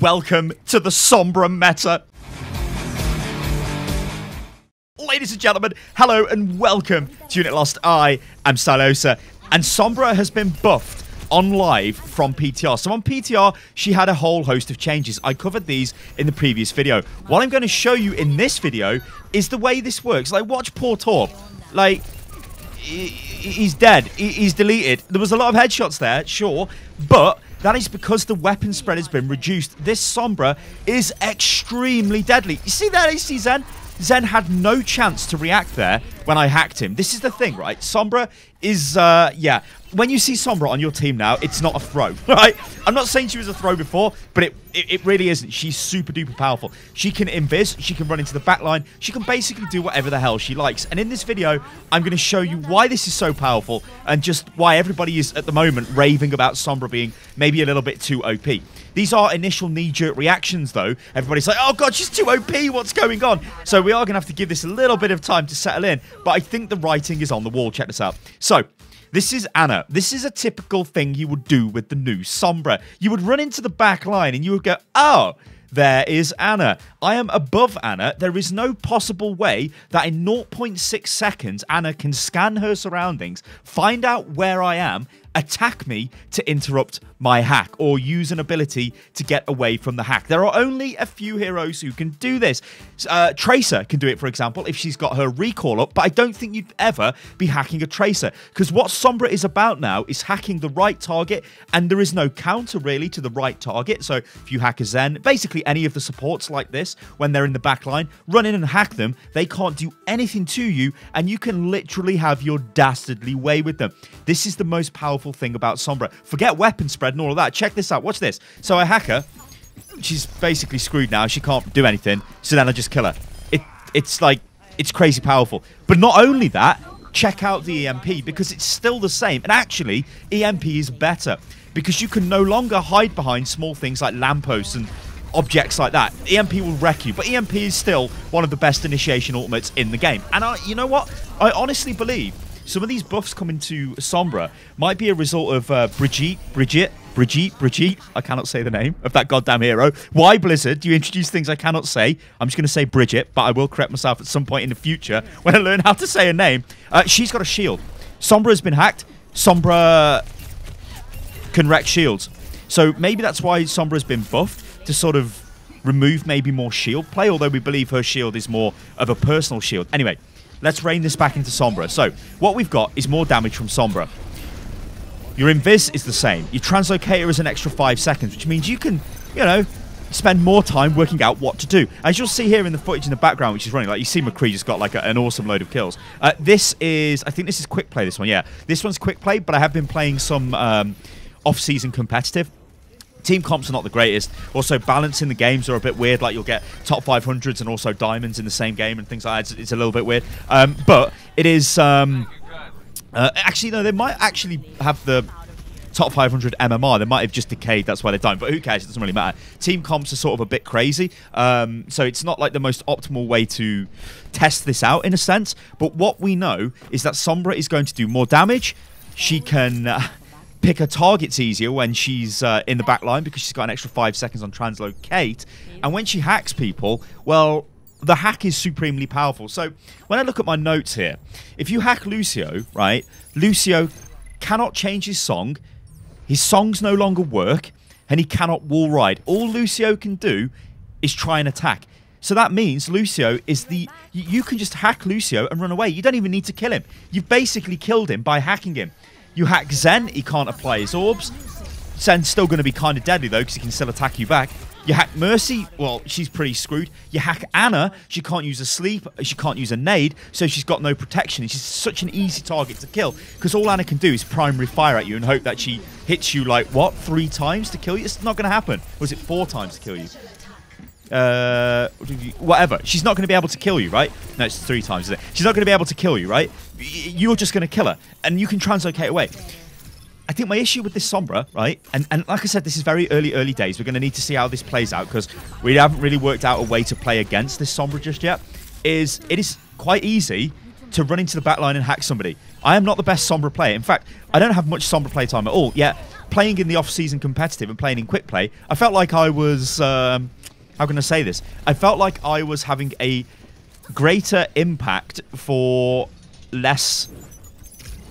Welcome to the Sombra meta. Ladies and gentlemen, hello and welcome to Unit Lost. I am Stylosa, and Sombra has been buffed on live from PTR. So on PTR, she had a whole host of changes. I covered these in the previous video. What I'm going to show you in this video is the way this works. Like, watch poor Torb. Like, he's dead. He's deleted. There was a lot of headshots there, sure, but that is because the weapon spread has been reduced. This Sombra is extremely deadly. You see that AC Zen? Zen had no chance to react there when I hacked him. This is the thing, right? Sombra is, yeah. When you see Sombra on your team now, it's not a throw, right? I'm not saying she was a throw before, but it really isn't. She's super duper powerful. She can invis, she can run into the backline, she can basically do whatever the hell she likes. And in this video, I'm going to show you why this is so powerful and just why everybody is, at the moment, raving about Sombra being maybe a little bit too OP. These are initial knee-jerk reactions, though. Everybody's like, oh god, she's too OP, what's going on? So we are going to have to give this a little bit of time to settle in, but I think the writing is on the wall. Check this out. So, this is Anna. This is a typical thing you would do with the new Sombra. You would run into the back line and you would go, oh, there is Anna. I am above Anna. There is no possible way that in 0.6 seconds, Anna can scan her surroundings, find out where I am, attack me to interrupt my hack, or use an ability to get away from the hack. There are only a few heroes who can do this. Tracer can do it, for example, if she's got her recall up, but I don't think you'd ever be hacking a Tracer, because what Sombra is about now is hacking the right target, and there is no counter, really, to the right target. So if you hack a Zen, basically any of the supports like this, when they're in the back line, run in and hack them. They can't do anything to you, and you can literally have your dastardly way with them. This is the most powerful thing about Sombra. Forget weapon spread and all of that. Check this out. Watch this. So I hack her. She's basically screwed now. She can't do anything. So then I just kill her. It's like, it's crazy powerful. But not only that, check out the EMP, because it's still the same. And actually, EMP is better, because you can no longer hide behind small things like lampposts and objects like that. EMP will wreck you, but EMP is still one of the best initiation ultimates in the game. And you know what? I honestly believe some of these buffs coming to Sombra might be a result of Brigitte. I cannot say the name of that goddamn hero. Why, Blizzard, do you introduce things I cannot say? I'm just going to say Brigitte, but I will correct myself at some point in the future when I learn how to say her name. She's got a shield. Sombra has been hacked. Sombra can wreck shields. So maybe that's why Sombra has been buffed, to sort of remove maybe more shield play, although we believe her shield is more of a personal shield. Anyway, let's rein this back into Sombra. So what we've got is more damage from Sombra. Your invis is the same. Your translocator is an extra 5 seconds, which means you can, you know, spend more time working out what to do. As you'll see here in the footage in the background, which is running, like, you see McCree just got, like, an awesome load of kills. This is, I think this is quick play, this one, yeah. This one's quick play, but I have been playing some off-season competitive. Team comps are not the greatest. Also, balancing the games are a bit weird. Like, you'll get top 500s and also diamonds in the same game and things like that. It's a little bit weird. But it is... actually, no, they might actually have the top 500 MMR. They might have just decayed. That's why they're dying. But who cares? It doesn't really matter. Team comps are sort of a bit crazy. So it's not like the most optimal way to test this out, in a sense. But what we know is that Sombra is going to do more damage. She can... pick her targets easier when she's in the back line, because she's got an extra 5 seconds on translocate. And when she hacks people, well, the hack is supremely powerful. So when I look at my notes here, if you hack Lucio, right, Lucio cannot change his song. His songs no longer work, and he cannot wall ride. All Lucio can do is try and attack. So that means Lucio is the... You can just hack Lucio and run away. You don't even need to kill him. You've basically killed him by hacking him. You hack Zen, he can't apply his orbs. Zen's still going to be kind of deadly, though, because he can still attack you back. You hack Mercy, well, she's pretty screwed. You hack Anna, she can't use a sleep, she can't use a nade, so she's got no protection. She's such an easy target to kill, because all Anna can do is primary fire at you and hope that she hits you, like, what, 3 times to kill you? It's not going to happen. Or is it 4 times to kill you? Whatever. She's not going to be able to kill you, right? No, it's 3 times, isn't it? She's not going to be able to kill you, right? You're just going to kill her, and you can translocate away. I think my issue with this Sombra, right, and like I said, this is very early days. We're going to need to see how this plays out, because we haven't really worked out a way to play against this Sombra just yet. It is quite easy to run into the backline and hack somebody. I am not the best Sombra player. In fact, I don't have much Sombra play time at all, yet playing in the off-season competitive and playing in quick play, I felt like I was, how can I say this? I felt like I was having a greater impact for less,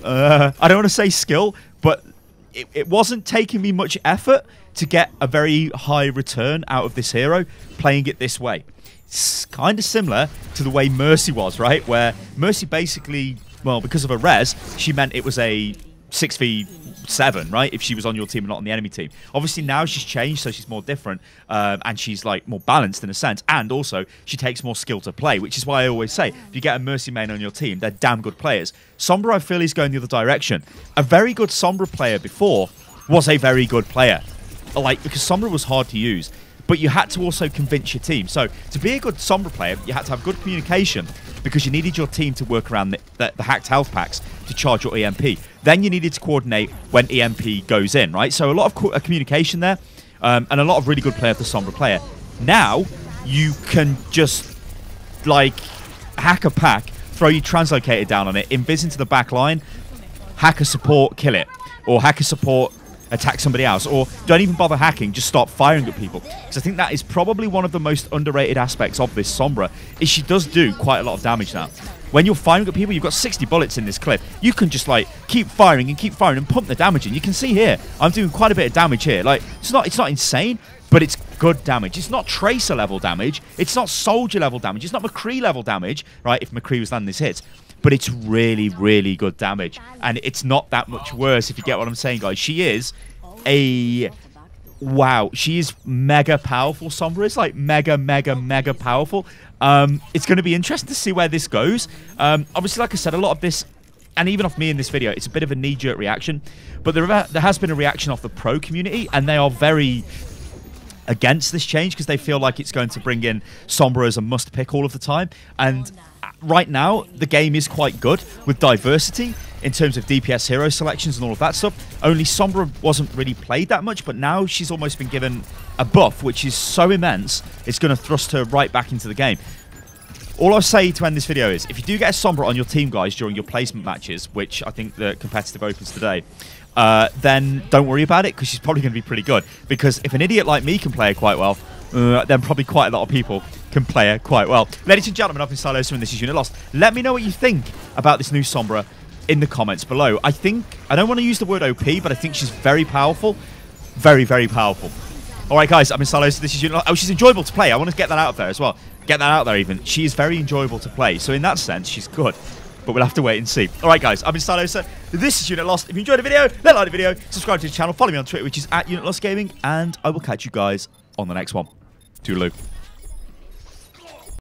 I don't want to say skill, but it wasn't taking me much effort to get a very high return out of this hero playing it this way. It's kind of similar to the way Mercy was, right? Where Mercy basically, well, because of her res, she meant it was a 6v7, right? If she was on your team and not on the enemy team. Obviously now she's changed, so she's more different, and she's like more balanced in a sense, and also she takes more skill to play, which is why I always say, if you get a Mercy main on your team, they're damn good players. Sombra, I feel, is going the other direction. A very good Sombra player before was a very good player, like, because Sombra was hard to use, but you had to also convince your team. So to be a good Sombra player, you had to have good communication, because you needed your team to work around the hacked health packs to charge your EMP. Then you needed to coordinate when EMP goes in, right? So a lot of communication there, and a lot of really good play of the Sombra player. Now, you can just, like, hack a pack, throw your translocator down on it, invis into the back line, hack a support, kill it. Or hack a support, attack somebody else. Or don't even bother hacking, just start firing at people. Because I think that is probably one of the most underrated aspects of this Sombra, is she does do quite a lot of damage now. When you're firing at people, you've got 60 bullets in this clip. You can just, like, keep firing and pump the damage in. You can see here, I'm doing quite a bit of damage here. Like, it's not insane, but it's good damage. It's not Tracer level damage. It's not Soldier level damage. It's not McCree level damage, right, if McCree was landing this hit. But it's really, really good damage. And it's not that much worse, if you get what I'm saying, guys. She is a... wow, she is mega powerful. Sombra is, like, mega powerful. It's going to be interesting to see where this goes. Obviously, like I said, a lot of this, and even off me in this video, it's a bit of a knee-jerk reaction. But there has been a reaction off the pro community, and they are very against this change, because they feel like it's going to bring in Sombra as a must-pick all of the time. And right now, the game is quite good with diversity in terms of DPS hero selections and all of that stuff. Only Sombra wasn't really played that much, but now she's almost been given a buff, which is so immense, it's going to thrust her right back into the game. All I'll say to end this video is, if you do get a Sombra on your team, guys, during your placement matches, which I think the competitive opens today, then don't worry about it, because she's probably going to be pretty good. Because if an idiot like me can play her quite well, then probably quite a lot of people can play her quite well. Ladies and gentlemen, I've been Stylosa, and this is Unit Lost. Let me know what you think about this new Sombra in the comments below. I think, I don't want to use the word OP, but I think she's very powerful. Very, very powerful. All right, guys, I've been Stylosa, this is Unit Lost. Oh, she's enjoyable to play. I want to get that out there as well. Get that out there even. She is very enjoyable to play. So in that sense, she's good. But we'll have to wait and see. All right, guys, I've been Stylosa. This is Unit Lost. If you enjoyed the video, let like the video. Subscribe to the channel. Follow me on Twitter, which is @UnitLostGaming. And I will catch you guys on the next one. Toodaloo.